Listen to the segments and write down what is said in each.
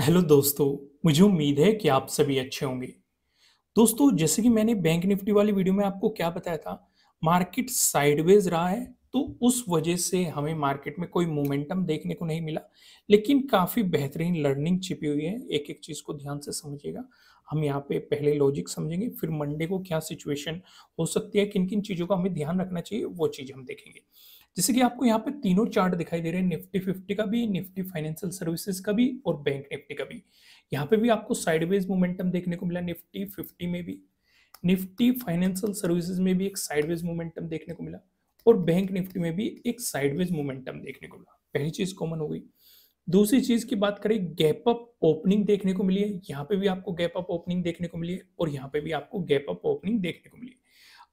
Hello दोस्तों, मुझे उम्मीद है कि आप सभी अच्छे होंगे। दोस्तों, जैसे कि मैंने बैंक निफ्टी वाली वीडियो में आपको क्या बताया था, मार्केट साइडवेज रहा है तो उस वजह से हमें मार्केट में कोई मोमेंटम देखने को नहीं मिला, लेकिन काफ़ी बेहतरीन लर्निंग छिपी हुई है। एक एक चीज़ को ध्यान से समझिएगा। हम यहाँ पे पहले लॉजिक समझेंगे, फिर मंडे को क्या सिचुएशन हो सकती है, किन किन चीज़ों का हमें ध्यान रखना चाहिए, वो चीज़ हम देखेंगे। जैसे कि आपको यहाँ पे तीनों चार्ट दिखाई दे रहे हैं, निफ्टी 50 का भी, निफ्टी फाइनेंशियल सर्विसेज का भी और बैंक निफ्टी का भी। यहाँ पे भी आपको साइडवेज मोमेंटम देखने को मिला, निफ्टी 50 में भी, निफ्टी फाइनेंशियल सर्विसेज में भी एक साइडवेज मोमेंटम देखने को मिला और बैंक निफ्टी में भी एक साइडवेज मोमेंटम देखने को मिला। पहली चीज कॉमन हो गई। दूसरी चीज की बात करें, गैप अप ओपनिंग देखने को मिली है। यहाँ पे भी आपको गैप अप ओपनिंग देखने को मिली है और यहाँ पे भी आपको गैप अप ओपनिंग देखने को मिली है।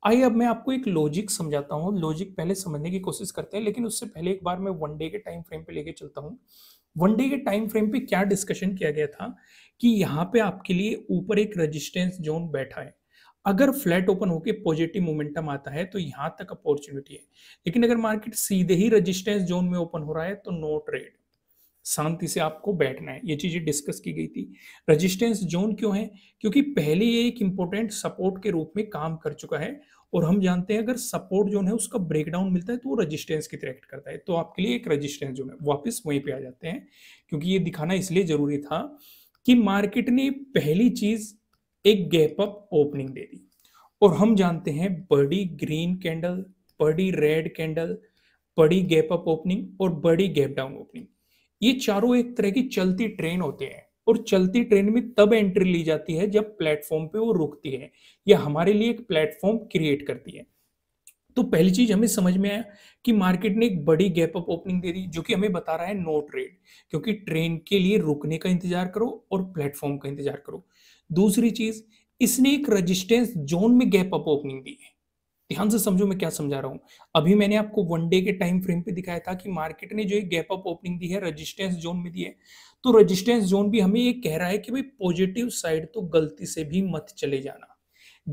आइए अब मैं आपको एक लॉजिक समझाता हूँ। लॉजिक पहले समझने की कोशिश करते हैं, लेकिन उससे पहले एक बार मैं वन डे के टाइम फ्रेम पे लेके चलता हूँ। वन डे के टाइम फ्रेम पे क्या डिस्कशन किया गया था कि यहाँ पे आपके लिए ऊपर एक रेजिस्टेंस जोन बैठा है। अगर फ्लैट ओपन होके पॉजिटिव मोमेंटम आता है तो यहाँ तक अपॉर्चुनिटी है, लेकिन अगर मार्केट सीधे ही रेजिस्टेंस जोन में ओपन हो रहा है तो नो ट्रेड, शांति से आपको बैठना है। ये चीजें डिस्कस की गई थी। रेजिस्टेंस जोन क्यों है? क्योंकि पहले ये एक इंपॉर्टेंट सपोर्ट के रूप में काम कर चुका है और हम जानते हैं अगर सपोर्ट जोन है उसका ब्रेकडाउन मिलता है तो वो रेजिस्टेंस की तरह एक्ट करता है। तो आपके लिए एक रेजिस्टेंस जोन है। वापस वहीं पे आ जाते हैं, क्योंकि ये दिखाना इसलिए जरूरी था कि मार्केट ने पहली चीज एक गैप अप ओपनिंग दे दी और हम जानते हैं बड़ी ग्रीन कैंडल, बड़ी रेड कैंडल, बड़ी गैप अप ओपनिंग और बड़ी गैप डाउन ओपनिंग, ये चारों एक तरह की चलती ट्रेन होते हैं और चलती ट्रेन में तब एंट्री ली जाती है जब प्लेटफॉर्म पे वो रुकती है या हमारे लिए एक प्लेटफॉर्म क्रिएट करती है। तो पहली चीज हमें समझ में आया कि मार्केट ने एक बड़ी गैप अप ओपनिंग दे दी, जो कि हमें बता रहा है नो ट्रेड, क्योंकि ट्रेन के लिए रुकने का इंतजार करो और प्लेटफॉर्म का इंतजार करो। दूसरी चीज, इसने एक रेजिस्टेंस जोन में गैप अप ओपनिंग दी है। ध्यान से समझो मैं क्या समझा रहा हूँ। अभी मैंने आपको वन डे के टाइम फ्रेम पे दिखाया था कि मार्केट ने जो एक गैप अप ओपनिंग दी है रेजिस्टेंस जोन में दी है, तो रेजिस्टेंस जोन भी हमें ये कह रहा है कि भाई पॉजिटिव साइड तो गलती से भी मत चले जाना।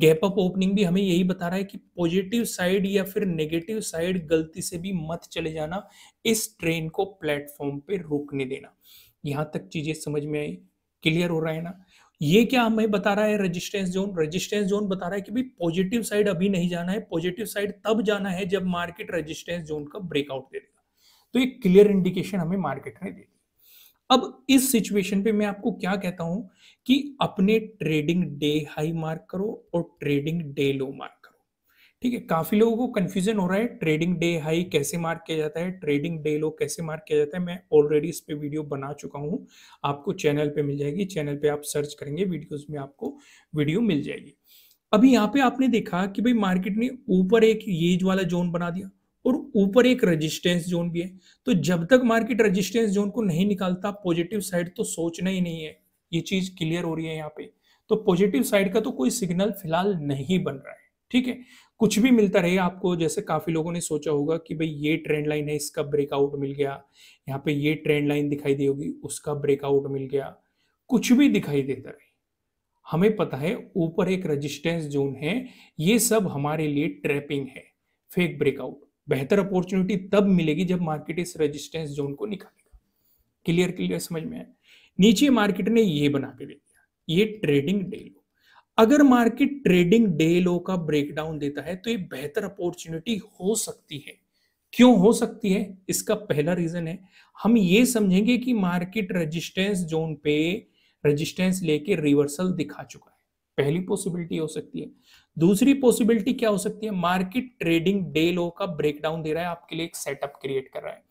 गैप अप ओपनिंग भी हमें यही बता रहा है कि पॉजिटिव साइड या फिर नेगेटिव साइड गलती से भी मत चले जाना, इस ट्रेन को प्लेटफॉर्म पे रोकने देना। यहाँ तक चीजें समझ में आई, क्लियर हो रहा है ना? ये क्या हमें बता रहा है रेजिस्टेंस जोन? रेजिस्टेंस जोन बता रहा है कि भाई पॉजिटिव साइड अभी नहीं जाना है, पॉजिटिव साइड तब जाना है जब मार्केट रेजिस्टेंस जोन का ब्रेकआउट दे देगा। तो एक क्लियर इंडिकेशन हमें मार्केट ने दे दी। अब इस सिचुएशन पे मैं आपको क्या कहता हूं कि अपने ट्रेडिंग डे हाई मार्क करो और ट्रेडिंग डे लो मार्क करो। ठीक है, काफी लोगों को कंफ्यूजन हो रहा है ट्रेडिंग डे हाई कैसे मार्क किया जाता है, ट्रेडिंग डे लो कैसे मार्क किया जाता है। मैं ऑलरेडी इस पे वीडियो बना चुका हूं, आपको चैनल पे मिल जाएगी। चैनल पे आप सर्च करेंगे वीडियोस में, आपको वीडियो मिल जाएगी। अभी यहाँ पे आपने देखा कि भाई मार्केट ने ऊपर एक ये वाला जोन बना दिया और ऊपर एक रेजिस्टेंस जोन भी है। तो जब तक मार्केट रेजिस्टेंस जोन को नहीं निकालता पॉजिटिव साइड तो सोचना ही नहीं है। ये चीज क्लियर हो रही है यहाँ पे। तो पॉजिटिव साइड का तो कोई सिग्नल फिलहाल नहीं बन रहा है। ठीक है, कुछ भी मिलता रहे आपको, जैसे काफी लोगों ने सोचा होगा कि भाई ये ट्रेंड लाइन है, इसका ब्रेकआउट मिल गया, यहाँ पे ये ट्रेंड लाइन दिखाई दी होगी, उसका ब्रेकआउट मिल गया, कुछ भी दिखाई देता रहे। हमें पता है ऊपर एक रेजिस्टेंस जोन है, ये सब हमारे लिए ट्रैपिंग है, फेक ब्रेकआउट। बेहतर अपॉर्चुनिटी तब मिलेगी जब मार्केट इस रेजिस्टेंस जोन को निकालेगा। क्लियर समझ में आया? नीचे मार्केट ने ये बना के दे दिया, ये ट्रेडिंग डे लो। अगर मार्केट ट्रेडिंग डे लो का ब्रेकडाउन देता है तो ये बेहतर अपॉर्चुनिटी हो सकती है। क्यों हो सकती है? इसका पहला रीजन है, हम ये समझेंगे कि मार्केट रेजिस्टेंस जोन पे रेजिस्टेंस लेके रिवर्सल दिखा चुका है। पहली पॉसिबिलिटी हो सकती है। दूसरी पॉसिबिलिटी क्या हो सकती है? मार्केट ट्रेडिंग डे लो का ब्रेकडाउन दे रहा है, आपके लिए एक सेटअप क्रिएट कर रहा है।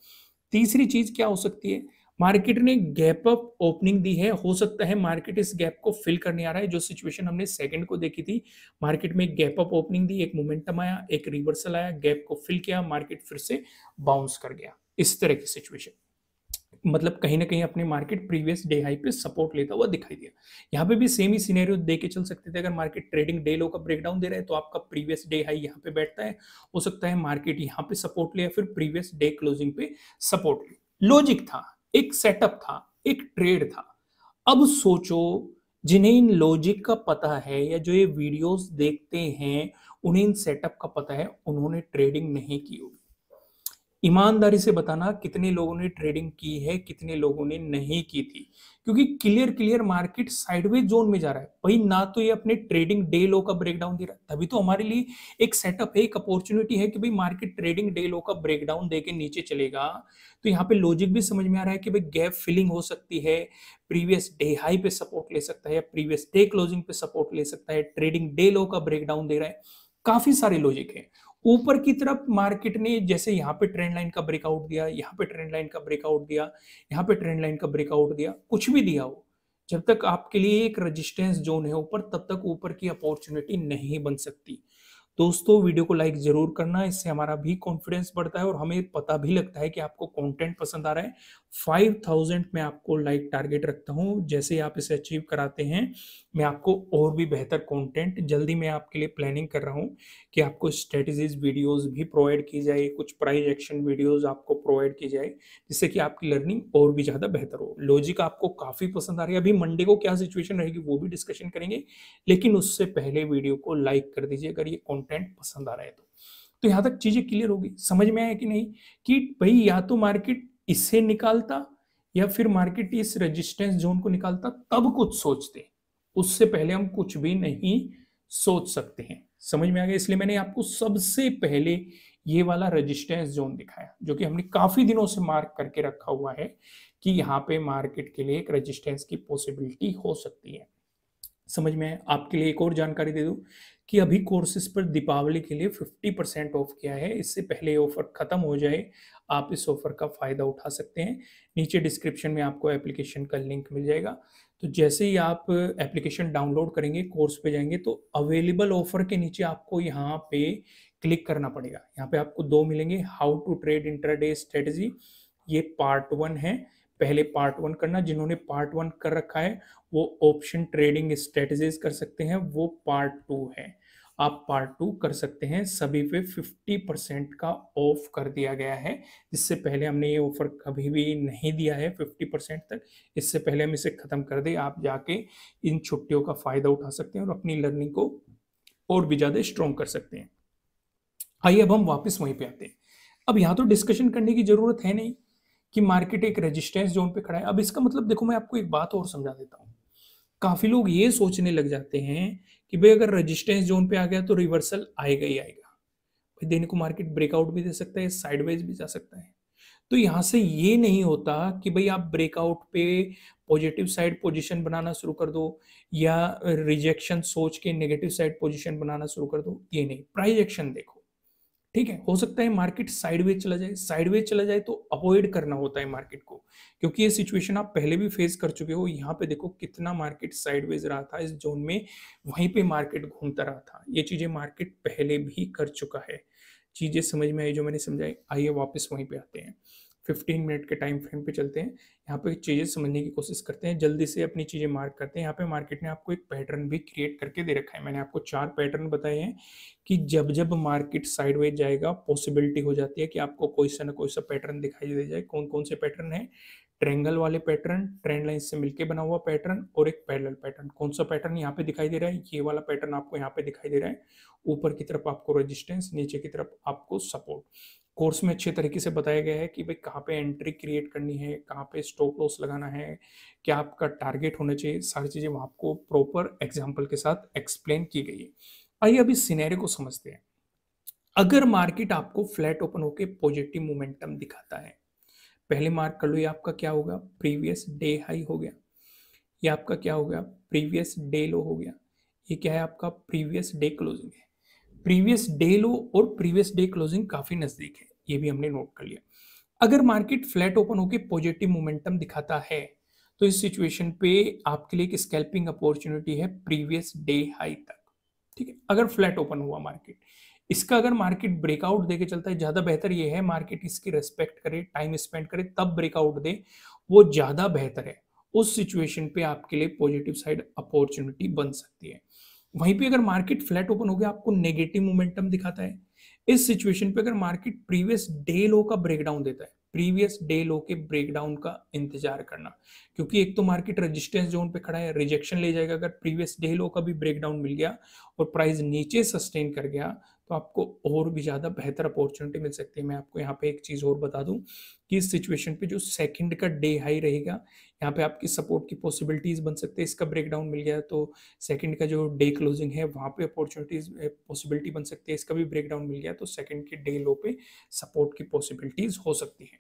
तीसरी चीज क्या हो सकती है? मार्केट ने गैप अप ओपनिंग दी है, हो सकता है मार्केट इस गैप को फिल करने आ रहा है। जो सिचुएशन हमने सेकंड को देखी थी, मार्केट में गैप अप ओपनिंग दी, एक मोमेंटम आया, एक रिवर्सल आया, गैप को फिल किया, मार्केट फिर से बाउंस कर गया। इस तरह की सिचुएशन, मतलब कहीं ना कहीं अपने मार्केट प्रीवियस डे हाई पे सपोर्ट लेता हुआ दिखाई दिया। यहाँ पे भी सेम ही सिनेरियो देके चल सकते थे। अगर मार्केट ट्रेडिंग डे लो का ब्रेकडाउन दे रहा है तो आपका प्रीवियस डे हाई यहाँ पे बैठता है, हो सकता है मार्केट यहाँ पे सपोर्ट ले, फिर प्रीवियस डे क्लोजिंग पे सपोर्ट ले। लॉजिक था, एक सेटअप था, एक ट्रेड था। अब सोचो, जिन्हें इन लॉजिक का पता है या जो ये वीडियोस देखते हैं उन्हें इन सेटअप का पता है, उन्होंने ट्रेडिंग नहीं की होगी। ईमानदारी से बताना कितने लोगों ने ट्रेडिंग की है, कितने लोगों ने नहीं की थी, क्योंकि क्लियर मार्केट साइडवेज जोन में जा रहा है भाई। ना तो ये अपने ट्रेडिंग डे लो का ब्रेकडाउन दे रहा है, तभी तो हमारे लिए एक सेटअप है, एक अपॉर्चुनिटी है कि भाई मार्केट ट्रेडिंग डे लो का ब्रेकडाउन देके नीचे चलेगा। तो यहाँ पे लॉजिक भी समझ में आ रहा है कि भाई गैप फिलिंग हो सकती है, प्रीवियस डे हाई पे सपोर्ट ले सकता है, प्रीवियस डे क्लोजिंग पे सपोर्ट ले सकता है, ट्रेडिंग डे लो का ब्रेकडाउन दे रहा है, काफी सारे लॉजिक है। ऊपर की तरफ मार्केट ने जैसे यहाँ पे ट्रेंड लाइन का ब्रेकआउट दिया, यहाँ पे ट्रेंड लाइन का ब्रेकआउट दिया, यहाँ पे ट्रेंड लाइन का ब्रेकआउट दिया, कुछ भी दिया हो, जब तक आपके लिए एक रेजिस्टेंस जोन है ऊपर, तब तक ऊपर की अपॉर्चुनिटी नहीं बन सकती। दोस्तों वीडियो को लाइक जरूर करना, इससे हमारा भी कॉन्फिडेंस बढ़ता है और हमें पता भी लगता है कि आपको कंटेंट पसंद आ रहा है। 5000 में आपको लाइक टारगेट रखता हूं, जैसे आप इसे अचीव कराते हैं मैं आपको और भी बेहतर कंटेंट जल्दी मैं आपके लिए प्लानिंग कर रहा हूं कि आपको स्ट्रेटजीज वीडियोस भी प्रोवाइड की जाए, कुछ प्राइस एक्शन वीडियोस आपको प्रोवाइड की जाए, जिससे कि आपकी लर्निंग और भी ज़्यादा बेहतर हो। लॉजिक आपको काफ़ी पसंद आ रही है। अभी मंडे को क्या सिचुएशन रहेगी वो भी डिस्कशन करेंगे, लेकिन उससे पहले वीडियो को लाइक कर दीजिए अगर ये कंटेंट पसंद आ रहा है तो यहाँ तक चीज़ें क्लियर होगी, समझ में आया कि नहीं कि भाई या तो मार्केट इससे निकालता या फिर मार्केट इस रेजिस्टेंस जोन को निकालता, तब कुछ सोचते, उससे पहले हम कुछ भी नहीं सोच सकते हैं। समझ में आ गया? इसलिए मैंने आपको सबसे पहले ये वाला रेजिस्टेंस जोन दिखाया, जो कि हमने काफी दिनों से मार्क करके रखा हुआ है कि यहाँ पे मार्केट के लिए एक रेजिस्टेंस की पॉसिबिलिटी हो सकती है। समझ में आया? आपके लिए एक और जानकारी दे दूं कि अभी कोर्सेज पर दीपावली के लिए 50% ऑफ किया है, इससे पहले ऑफर खत्म हो जाए आप इस ऑफर का फ़ायदा उठा सकते हैं। नीचे डिस्क्रिप्शन में आपको एप्लीकेशन का लिंक मिल जाएगा, तो जैसे ही आप एप्लीकेशन डाउनलोड करेंगे, कोर्स पे जाएंगे तो अवेलेबल ऑफर के नीचे आपको यहाँ पे क्लिक करना पड़ेगा। यहाँ पे आपको दो मिलेंगे, how to trade intraday strategy, ये पार्ट 1 है, पहले पार्ट 1 करना। जिन्होंने पार्ट 1 कर रखा है वो ऑप्शन ट्रेडिंग स्ट्रेटजीज कर सकते हैं, वो पार्ट 2 है, आप पार्ट 2 कर सकते हैं। सभी पे 50% का ऑफ कर दिया गया है, इससे पहले हमने ये ऑफर कभी भी नहीं दिया है 50% तक, इससे पहले हम इसे ख़त्म कर दें। आप जाके इन छुट्टियों का फ़ायदा उठा सकते हैं और अपनी लर्निंग को और भी ज़्यादा स्ट्रॉन्ग कर सकते हैं। आइए अब हम वापस वहीं पे आते हैं। अब यहाँ तो डिस्कशन करने की ज़रूरत है नहीं कि मार्केट एक रेजिस्टेंस जोन पर खड़ा है। अब इसका मतलब देखो, मैं आपको एक बात और समझा देता हूँ। काफ़ी लोग ये सोचने लग जाते हैं कि भाई अगर रेजिस्टेंस जोन पे आ गया तो रिवर्सल आएगा ही आएगा, भाई देने को मार्केट ब्रेकआउट भी दे सकता है, साइडवेज भी जा सकता है। तो यहाँ से ये नहीं होता कि भाई आप ब्रेकआउट पे पॉजिटिव साइड पोजीशन बनाना शुरू कर दो या रिजेक्शन सोच के नेगेटिव साइड पोजीशन बनाना शुरू कर दो, ये नहीं। प्राइस एक्शन देखो, ठीक है, हो सकता है मार्केट साइडवेज चला जाए, साइडवेज चला जाए तो अवॉइड करना होता है मार्केट को, क्योंकि ये सिचुएशन आप पहले भी फेस कर चुके हो। यहाँ पे देखो कितना मार्केट साइडवेज रहा था इस जोन में, वहीं पे मार्केट घूमता रहा था। ये चीजें मार्केट पहले भी कर चुका है। चीजें समझ में आई जो मैंने समझाई? आइए वापस वहीं पे आते हैं, 15 मिनट के टाइम फ्रेम पे चलते हैं, यहाँ पे चीज़ें समझने की कोशिश करते हैं, जल्दी से अपनी चीज़ें मार्क करते हैं। यहाँ पे मार्केट ने आपको एक पैटर्न भी क्रिएट करके दे रखा है। मैंने आपको 4 पैटर्न बताए हैं कि जब जब मार्केट साइडवेज जाएगा पॉसिबिलिटी हो जाती है कि आपको कोई सा पैटर्न दिखाई दे जाए। कौन कौन से पैटर्न है? ट्रेंगल वाले पैटर्न, ट्रेंड लाइन से मिलके बना हुआ पैटर्न और एक पैरेलल पैटर्न। कौन सा पैटर्न यहाँ पे दिखाई दे रहा है? ये वाला पैटर्न आपको यहाँ पे दिखाई दे रहा है। ऊपर की तरफ आपको रेजिस्टेंस, नीचे की तरफ आपको सपोर्ट। कोर्स में अच्छे तरीके से बताया गया है कि भाई कहाँ पे एंट्री क्रिएट करनी है, कहाँ पे स्टॉप लॉस लगाना है, क्या आपका टारगेट होना चाहिए, सारी चीज़ें वहाँ आपको प्रॉपर एग्जाम्पल के साथ एक्सप्लेन की गई है। आइए अभी सिनेरियो को समझते हैं। अगर मार्केट आपको फ्लैट ओपन होके पॉजिटिव मोमेंटम दिखाता है, पहले मार्क कर लो ये आपका क्या होगा, प्रीवियस डे हाई हो गया, ये आपका क्या हो गया, प्रीवियस डे लो हो गया, ये क्या है आपका प्रीवियस डे क्लोजिंग है। प्रीवियस डे लो और प्रीवियस डे क्लोजिंग काफी नजदीक है, ये भी हमने नोट कर लिया। अगर मार्केट फ्लैट ओपन होकर पॉजिटिव मोमेंटम दिखाता है तो इस सिचुएशन पे आपके लिए एक स्कैल्पिंग अपॉर्चुनिटी है प्रीवियस डे हाई तक, ठीक है। अगर फ्लैट ओपन हुआ मार्केट, इसका अगर मार्केट ब्रेकआउट देके चलता है, ज़्यादा बेहतर ये है मार्केट इसकी रेस्पेक्ट करे, टाइम स्पेंड करे, तब ब्रेकआउट दे, वो ज़्यादा बेहतर है। उस सिचुएशन पे आपके लिए पॉजिटिव साइड अपॉर्चुनिटी बन सकती है। वहीं पे अगर मार्केट फ्लैट ओपन हो गया, आपको नेगेटिव मोमेंटम दिखाता है, इस सिचुएशन पे अगर मार्केट प्रीवियस डे लो का ब्रेकडाउन देता है, प्रीवियस डे लो के ब्रेकडाउन का इंतजार करना, क्योंकि एक तो मार्केट रेजिस्टेंस जोन पे खड़ा है, रिजेक्शन ले जाएगा। अगर प्रीवियस डे लो का भी ब्रेकडाउन मिल गया और प्राइस नीचे सस्टेन कर गया तो आपको और भी ज़्यादा बेहतर अपॉर्चुनिटी मिल सकती है। मैं आपको यहाँ पे एक चीज़ और बता दूं कि इस सिचुएशन पे जो सेकंड का डे हाई रहेगा, यहाँ पे आपकी सपोर्ट की पॉसिबिलिटीज़ बन सकते हैं। इसका ब्रेकडाउन मिल गया तो सेकंड का जो डे क्लोजिंग है वहाँ पे अपॉर्चुनिटीज़ पॉसिबिलिटी बन सकती है। इसका भी ब्रेकडाउन मिल गया तो सेकंड के डे लो पे सपोर्ट की पॉसिबिलिटीज़ हो सकती है।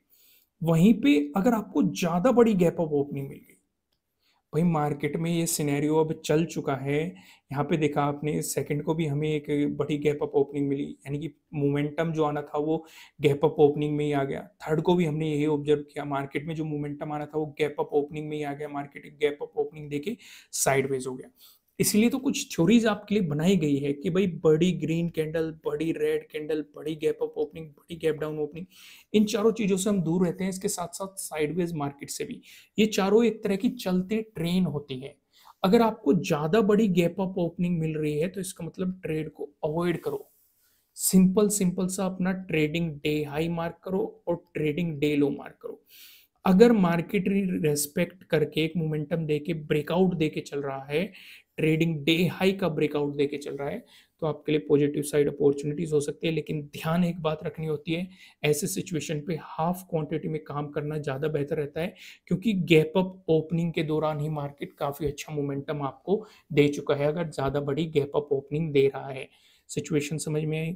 वहीं पर अगर आपको ज़्यादा बड़ी गैप अप ओपनिंग मिल गई, भाई मार्केट में ये सिनेरियो अब चल चुका है, यहाँ पे देखा आपने सेकंड को भी हमें एक बड़ी गैप अप ओपनिंग मिली, यानी कि मोमेंटम जो आना था वो गैप अप ओपनिंग में ही आ गया। थर्ड को भी हमने यही ऑब्जर्व किया, मार्केट में जो मोमेंटम आना था वो गैप अप ओपनिंग में ही आ गया, मार्केट एक गैप अप ओपनिंग देके साइडवेज हो गया। इसलिए तो कुछ थ्योरीज आपके लिए बनाई गई है कि भाई बड़ी ग्रीन कैंडल, बड़ी रेड कैंडल, बड़ी गैप अप ओपनिंग, बड़ी गैप डाउन ओपनिंग, इन चारों चीज़ों से हम दूर रहते हैं। इसके साथ साथ साइडवेज मार्केट से भी, ये चारों एक तरह की चलती ट्रेन होती है। अगर आपको ज़्यादा बड़ी गैप अप ओपनिंग मिल रही है तो इसका मतलब ट्रेड को अवॉइड करो। सिंपल सा अपना ट्रेडिंग डे हाई मार्क करो और ट्रेडिंग डे लो मार्क करो। अगर मार्केट रेस्पेक्ट करके एक मोमेंटम देके ब्रेकआउट देके चल रहा है, ट्रेडिंग डे हाई का ब्रेकआउट देके चल रहा है, तो आपके लिए पॉजिटिव साइड अपॉर्चुनिटीज हो सकती है। लेकिन ध्यान एक बात रखनी होती है, ऐसे सिचुएशन पे हाफ क्वांटिटी में काम करना ज़्यादा बेहतर रहता है, क्योंकि गैप अप ओपनिंग के दौरान ही मार्केट काफ़ी अच्छा मोमेंटम आपको दे चुका है। अगर ज़्यादा बड़ी गैप अप ओपनिंग दे रहा है, सिचुएशन समझ में आई।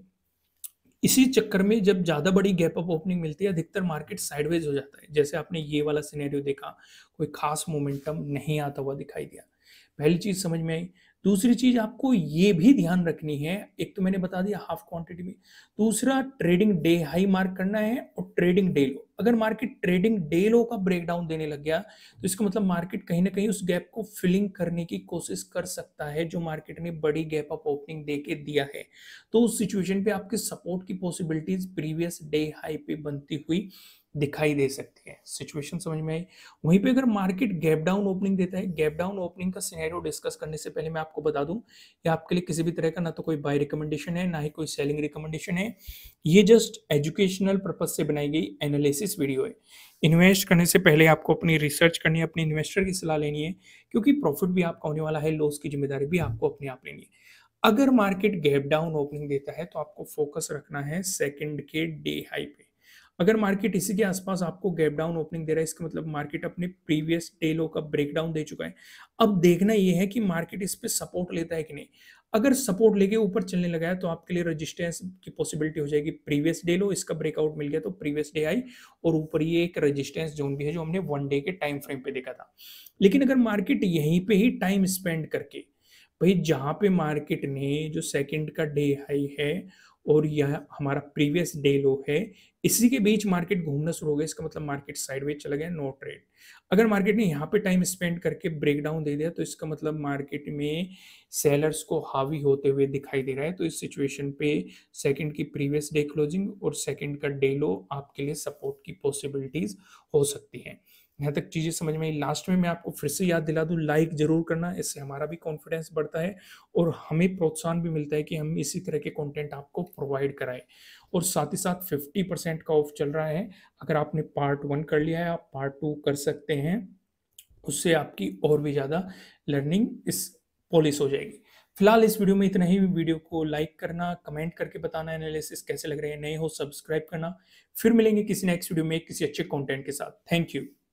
इसी चक्कर में जब ज़्यादा बड़ी गैप अप ओपनिंग मिलती है, अधिकतर मार्केट साइडवेज हो जाता है। जैसे आपने ये वाला सिनेरियो देखा, कोई खास मोमेंटम नहीं आता हुआ दिखाई दिया। पहली चीज़ समझ में आई। दूसरी चीज़ आपको ये भी ध्यान रखनी है, एक तो मैंने बता दिया हाफ क्वांटिटी में, दूसरा ट्रेडिंग डे हाई मार्क करना है और ट्रेडिंग डे लो। अगर मार्केट ट्रेडिंग डे लो का ब्रेकडाउन देने लग गया तो इसका मतलब मार्केट कहीं ना कहीं उस गैप को फिलिंग करने की कोशिश कर सकता है जो मार्केट ने बड़ी गैप अप ओपनिंग दे के दिया है। तो उस सिचुएशन पे आपके सपोर्ट की पॉसिबिलिटीज प्रीवियस डे हाई पे बनती हुई दिखाई दे सकती है। सिचुएशन समझ में आई। वहीं पे अगर मार्केट गैप डाउन ओपनिंग देता है, गैप डाउन ओपनिंग का सिनेरियो डिस्कस करने से पहले मैं आपको बता दूं कि आपके लिए किसी भी तरह का ना तो कोई बाय रिकमेंडेशन है, ना ही कोई सेलिंग रिकमेंडेशन है। ये जस्ट एजुकेशनल पर्पज से बनाई गई एनालिसिस वीडियो है। इन्वेस्ट करने से पहले आपको अपनी रिसर्च करनी है, अपने इन्वेस्टर की सलाह लेनी है, क्योंकि प्रॉफिट भी आपका होने वाला है, लॉस की जिम्मेदारी भी आपको अपने आप लेनी है। अगर मार्केट गैप डाउन ओपनिंग देता है तो आपको फोकस रखना है सेकेंड के डे हाई पे। अगर मार्केट इसी के आसपास आपको गैप डाउन ओपनिंग दे रहा है, इसका मतलब मार्केट अपने प्रीवियस डे लो का ब्रेकडाउन दे चुका है। अब देखना यह है कि मार्केट इस पे सपोर्ट लेता है कि नहीं। अगर सपोर्ट लेके ऊपर चलने लगा है तो आपके लिए रेजिस्टेंस की पॉसिबिलिटी हो जाएगी प्रीवियस डे लो, इसका ब्रेकआउट मिल गया तो प्रीवियस डे हाई, और ऊपर ये एक रेजिस्टेंस जोन भी है जो हमने वन डे के टाइम फ्रेम पे देखा था। लेकिन अगर मार्केट यहीं पे ही टाइम स्पेंड करके, भाई जहाँ पे मार्केट ने जो सेकेंड का डे हाई है और यह हमारा प्रीवियस डे लो है, इसी के बीच मार्केट घूमना शुरू हो गया, इसका मतलब मार्केट साइडवेज चला गया, नो ट्रेड। अगर मार्केट ने यहाँ पे टाइम स्पेंड करके ब्रेकडाउन दे दिया तो इसका मतलब मार्केट में सेलर्स को हावी होते हुए दिखाई दे रहा है। तो इस सिचुएशन पे सेकंड की प्रीवियस डे क्लोजिंग और सेकंड का डे लो आपके लिए सपोर्ट की पॉसिबिलिटीज हो सकती है। यहाँ तक चीज़ें समझ में आई। लास्ट में मैं आपको फिर से याद दिला दूँ, लाइक जरूर करना, इससे हमारा भी कॉन्फिडेंस बढ़ता है और हमें प्रोत्साहन भी मिलता है कि हम इसी तरह के कंटेंट आपको प्रोवाइड कराएं। और साथ ही साथ 50% का ऑफ चल रहा है। अगर आपने पार्ट 1 कर लिया है, आप पार्ट 2 कर सकते हैं, उससे आपकी और भी ज़्यादा लर्निंग इस पॉलिश हो जाएगी। फिलहाल इस वीडियो में इतना ही। वीडियो को लाइक करना, कमेंट करके बताना एनालिसिस कैसे लग रहे हैं, नए हो सब्सक्राइब करना। फिर मिलेंगे किसी नेक्स्ट वीडियो में किसी अच्छे कॉन्टेंट के साथ। Thank you.